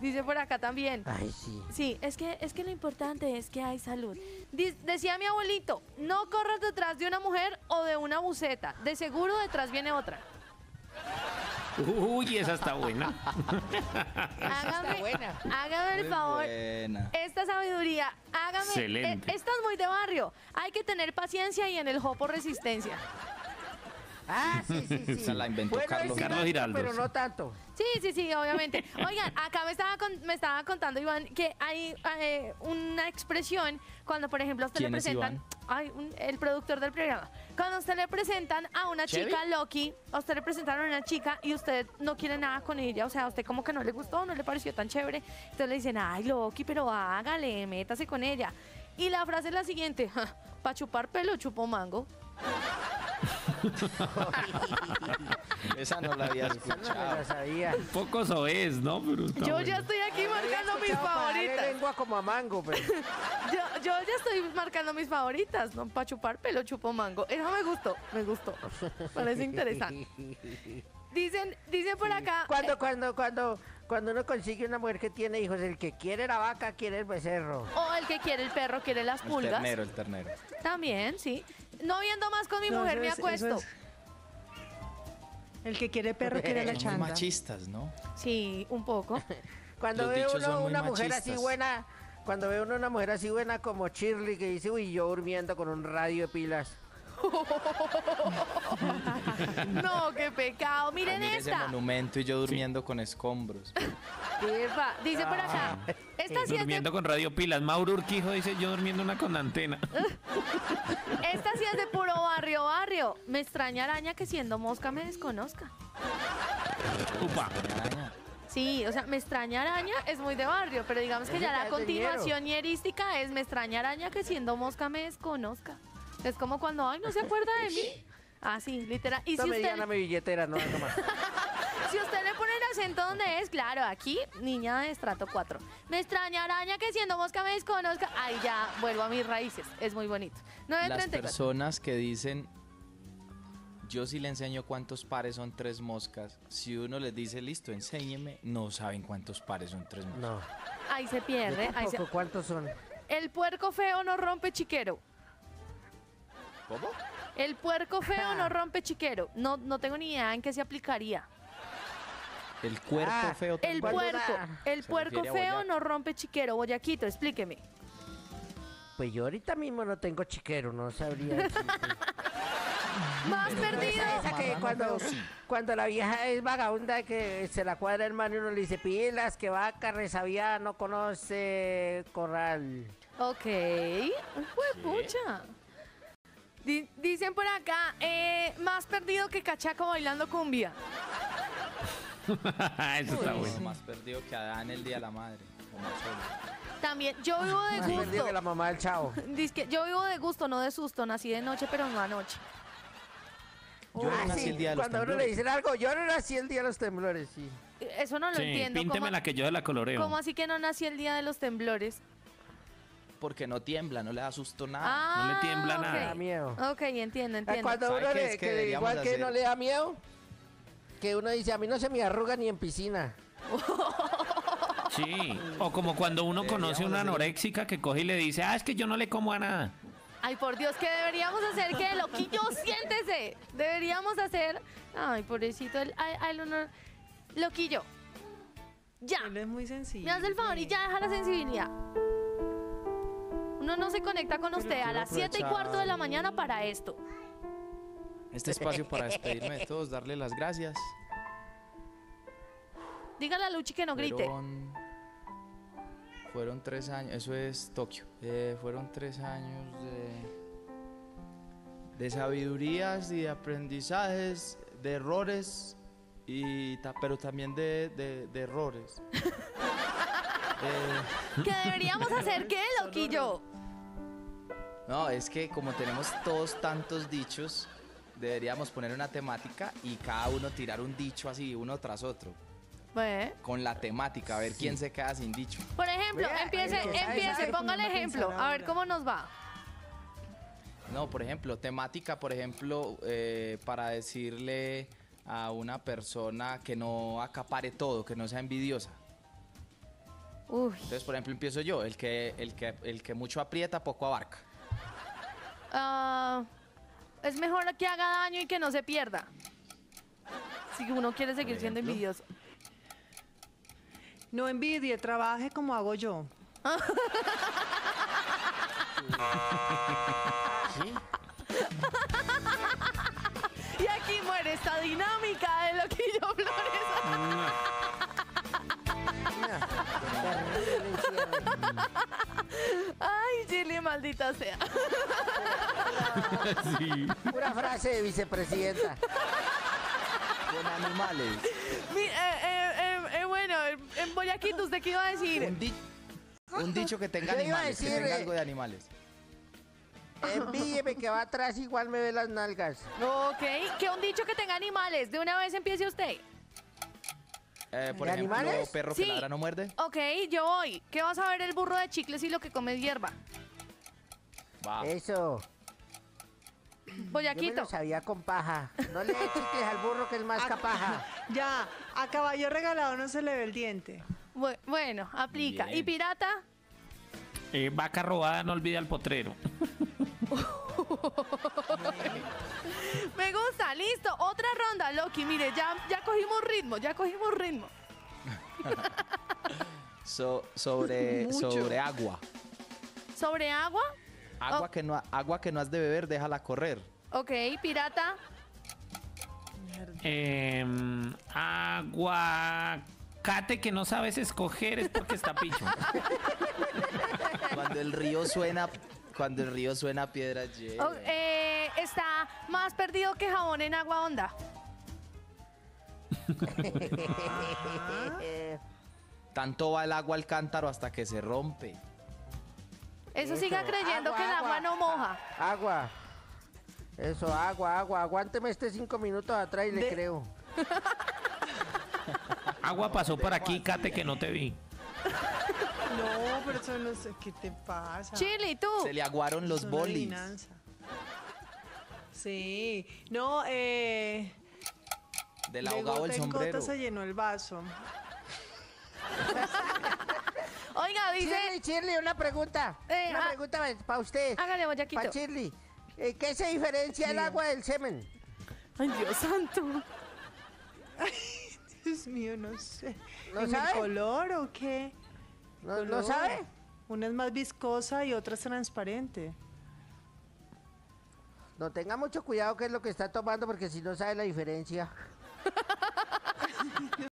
Dice por acá también. Ay, sí. Sí, es que lo importante es que hay salud. Decía mi abuelito, no corras detrás de una mujer o de una buceta. De seguro detrás viene otra. Uy, esa está buena. Hágame el favor. Esta sabiduría, hágame. Excelente. Esta es muy de barrio. Hay que tener paciencia y en el jopo resistencia. Ah, sí, sí, sí. Se la inventó Carlos Giraldo. Pero no tanto. Sí, obviamente. Oigan, acá me estaba contando Iván que hay una expresión cuando, por ejemplo, a usted le presentan. Ay, el productor del programa. Cuando a usted le presentan a una chica, Loki, a usted le presentaron a una chica y usted no quiere nada con ella, o sea, a usted como que no le gustó, no le pareció tan chévere. Entonces le dicen, ay, Loki, pero hágale, métase con ella. Y la frase es la siguiente, ja, pa' chupar pelo, chupo mango. Esa no la había escuchado. Esa no la sabía. Pocos o es, ¿no? Pero yo ya estoy aquí marcando mis favoritas. Lengua como a mango, pero... yo ya estoy marcando mis favoritas, ¿no? Para chupar pelo, chupo mango. Eso me gustó. Parece interesante. Dicen por acá. Cuando uno consigue una mujer que tiene hijos, el que quiere la vaca quiere el becerro. O el que quiere el perro quiere las pulgas. El ternero. También, sí. No viendo más con mi mujer me acuesto. El que quiere perro quiere la chanda. Son machistas, ¿no? Sí, un poco. Cuando ve uno una mujer así buena, cuando ve uno una mujer así buena como Shirley, que dice, uy, yo durmiendo con un radio de pilas. No, qué pecado. Miren esta. Ese monumento y yo durmiendo con escombros. Dice por acá. Esta sí durmiendo con radio pilas. Mauro Urquijo dice yo durmiendo una con antena. Esta sí es de puro barrio. Me extraña araña que siendo mosca me desconozca. Upa. Sí, o sea, me extraña araña es muy de barrio, pero digamos que ya la continuación hierística es me extraña araña que siendo mosca me desconozca. Es como cuando, ay, no se acuerda de mí. Ah, sí, literal. Y si usted... mi billetera, no hago más. Si usted le pone el acento donde es, claro, aquí, niña de estrato 4. Me extraña araña que siendo mosca me desconozca. Ahí ya vuelvo a mis raíces. Es muy bonito. 934. Las personas que dicen, yo sí le enseño cuántos pares son 3 moscas. Si uno les dice, listo, enséñeme, no saben cuántos pares son 3 moscas. No. Ahí se pierde. Yo tampoco, ¿cuántos son? El puerco feo no rompe chiquero. ¿Cómo? El puerco feo no rompe chiquero. No tengo ni idea en qué se aplicaría. El cuerpo feo. El puerco feo no rompe chiquero. Boyaquito, explíqueme. Pues yo ahorita mismo no tengo chiquero, no sabría. Más perdido. Esa que cuando la vieja es vagabunda que se la cuadra el man y uno le dice pilas, que vaca, resabía, no conoce corral. Ok. Pucha. Dicen por acá, más perdido que cachaco bailando cumbia. Eso está bueno. Más perdido que Adán el día de la madre. También, yo vivo de gusto. Más perdido que la mamá del chavo. Dice que yo vivo de gusto, no de susto. Nací de noche, pero no anoche. Yo no nací el día de los temblores. Cuando uno le dicen algo, yo no nací el día de los temblores, sí. Eso no lo entiendo. Píntemela que yo se la coloreo. ¿Cómo así que no nací el día de los temblores? Porque no tiembla, no le da susto nada. No le tiembla nada. Da miedo. Ok, entiendo. Cuando uno le, que igual hacer... que no le da miedo, que uno dice, a mí no se me arruga ni en piscina. Sí, o como cuando uno conoce una anoréxica que coge y le dice, es que yo no le como a nada. Ay, por Dios, ¿qué deberíamos hacer? ¿Qué, loquillo? Siéntese. Deberíamos hacer... Ay, pobrecito, el honor... Loquillo, ya. Él es muy sencillo. Me hace el favor y ya deja la sensibilidad. Uno no se conecta con usted a las 7:15 de la mañana para esto. Este espacio para despedirme de todos, darle las gracias. Dígale a Luchi que no grite. Fueron 3 años, eso es Tokio. Fueron 3 años de sabidurías y de aprendizajes, de errores, pero también de errores. ¿Qué deberíamos hacer? ¿Qué, loquillo? No, es que como tenemos todos tantos dichos, deberíamos poner una temática y cada uno tirar un dicho así, uno tras otro. ¿Eh? Con la temática, a ver quién se queda sin dicho. Por ejemplo, empiece, ponga el ejemplo, a ver cómo nos va. No, por ejemplo, temática, por ejemplo, para decirle a una persona que no acapare todo, que no sea envidiosa. Uy. Entonces, por ejemplo, empiezo yo. El que mucho aprieta, poco abarca. Es mejor que haga daño y que no se pierda. Si uno quiere seguir siendo envidioso. No envidie, trabaje como hago yo. ¿Sí? Y aquí muere esta dinámica de Loquillo Flores. Ay, Chile, maldita sea. Sí. Una frase de vicepresidenta. Con animales. Bueno, en Boyaquito, ¿usted qué iba a decir? Un dicho que tenga animales, decir, que tenga algo de animales. Envíeme que va atrás, igual me ve las nalgas. Ok, que un dicho que tenga animales. De una vez empiece usted. Por ejemplo, ¿animales? Perro que ladra no muerde. Ok, yo voy. ¿Qué vas a ver el burro de chicles y lo que come es hierba? Wow. Eso. Boyaquito. Yo me lo sabía con paja. No le dé chicles al burro, que es más capaja. Ya, a caballo regalado no se le ve el diente. Bueno, aplica. Bien. ¿Y pirata? Vaca robada no olvida el potrero. Me gusta, listo, otra ronda, Loki. Mire, ya cogimos ritmo, sobre agua. ¿Sobre agua? Agua, oh, agua que no has de beber, déjala correr. Ok, pirata. Aguacate que no sabes escoger es porque está picho. Cuando el río suena, piedra llena. Oh, está más perdido que jabón en agua honda. Tanto va el agua al cántaro hasta que se rompe. Eso, siga creyendo agua, que el agua no moja. Agua. Eso, agua. Aguánteme 5 minutos atrás y le creo. Agua pasó por aquí, Kate, que no te vi. No, pero eso no sé qué te pasa. Chile, tú. Se le aguaron los bolis. Sí. No, del ahogado el sombrero. Gota se llenó el vaso. Oiga, dice... Shirley, una pregunta. Una pregunta para usted. Hágale, Boyaquito. Para Shirley. ¿Qué se diferencia el agua del semen? Ay, Dios santo. Ay, Dios mío, no sé. ¿No sabe? ¿El color o qué? ¿No lo sabe? Una es más viscosa y otra es transparente. No, tenga mucho cuidado qué es lo que está tomando, porque si no sabe la diferencia.